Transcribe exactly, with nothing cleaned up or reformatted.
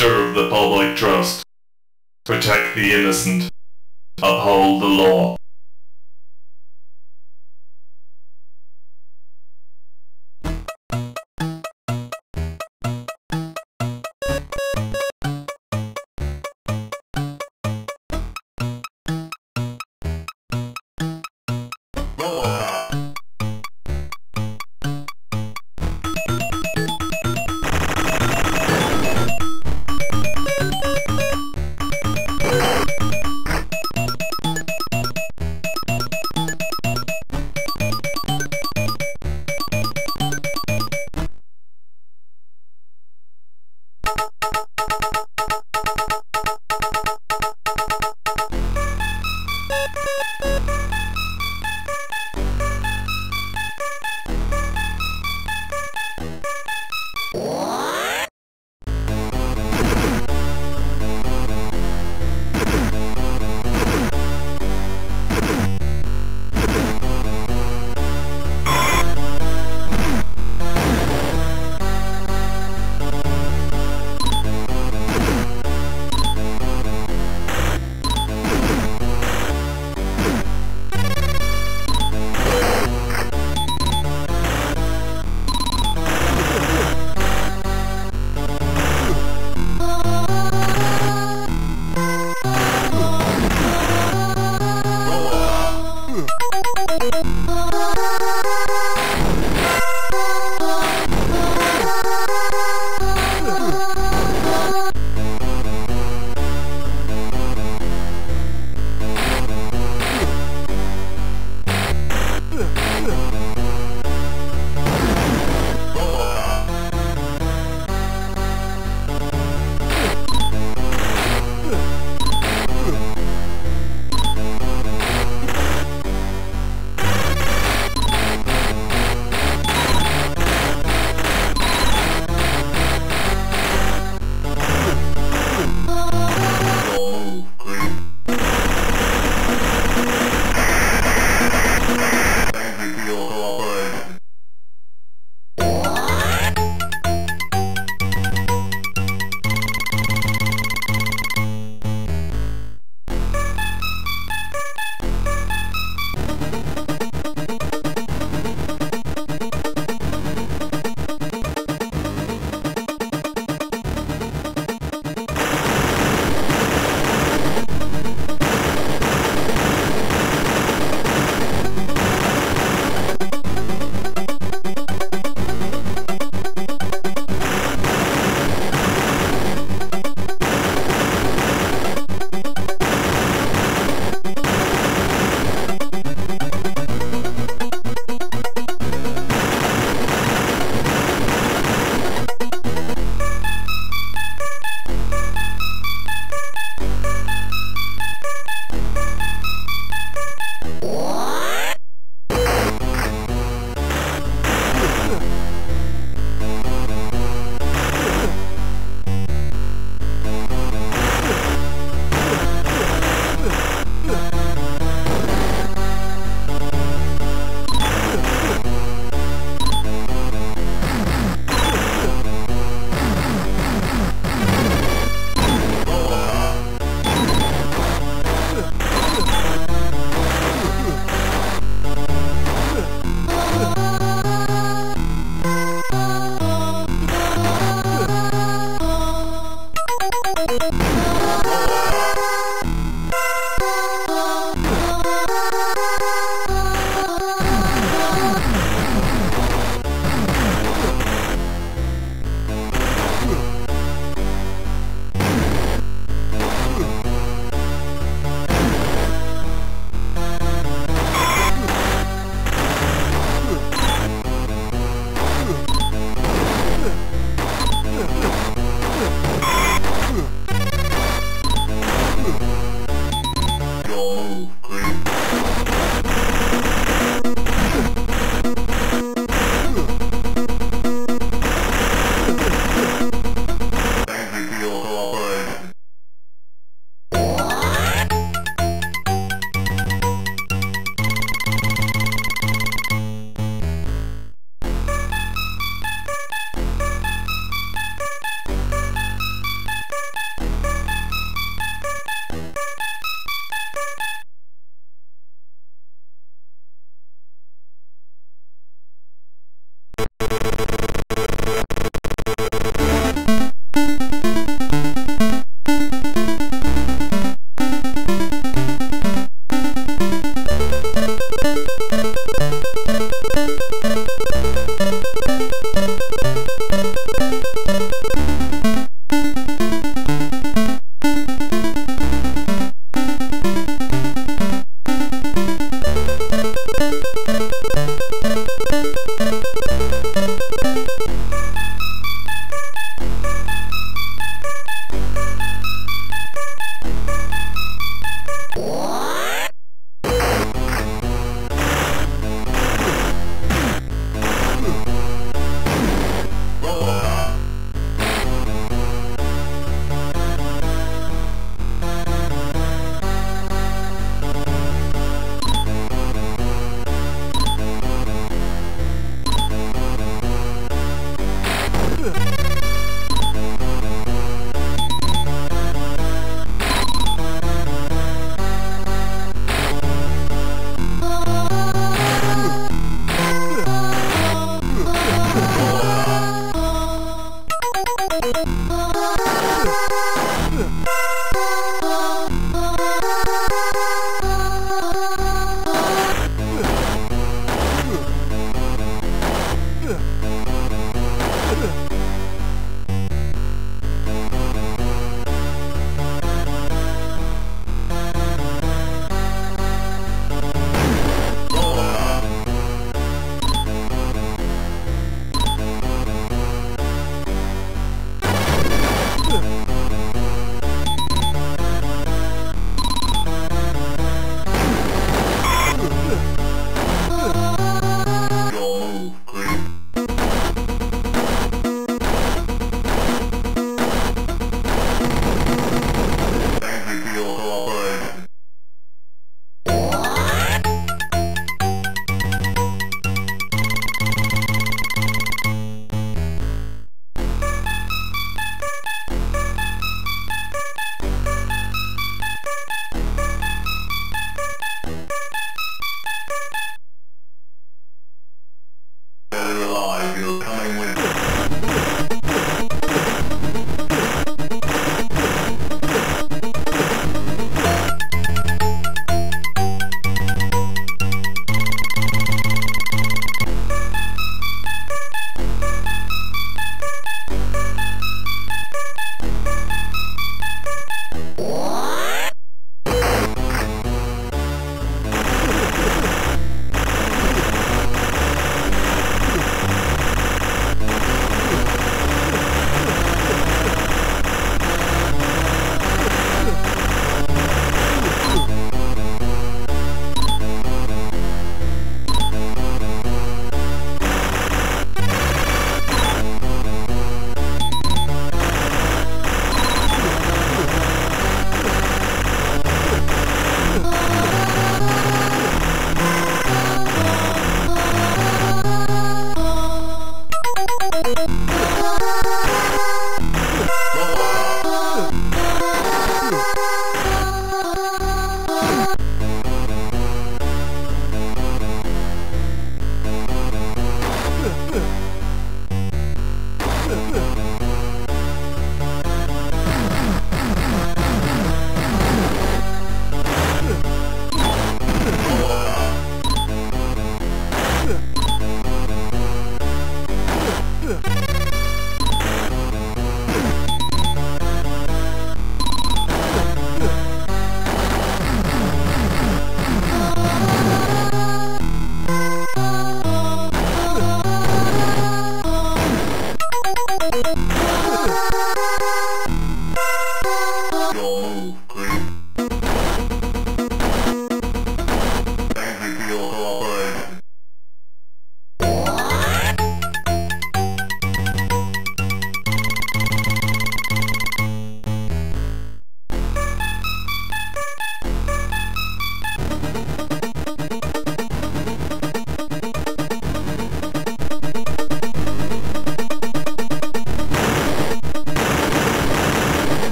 serve the public trust, protect the innocent, uphold the law.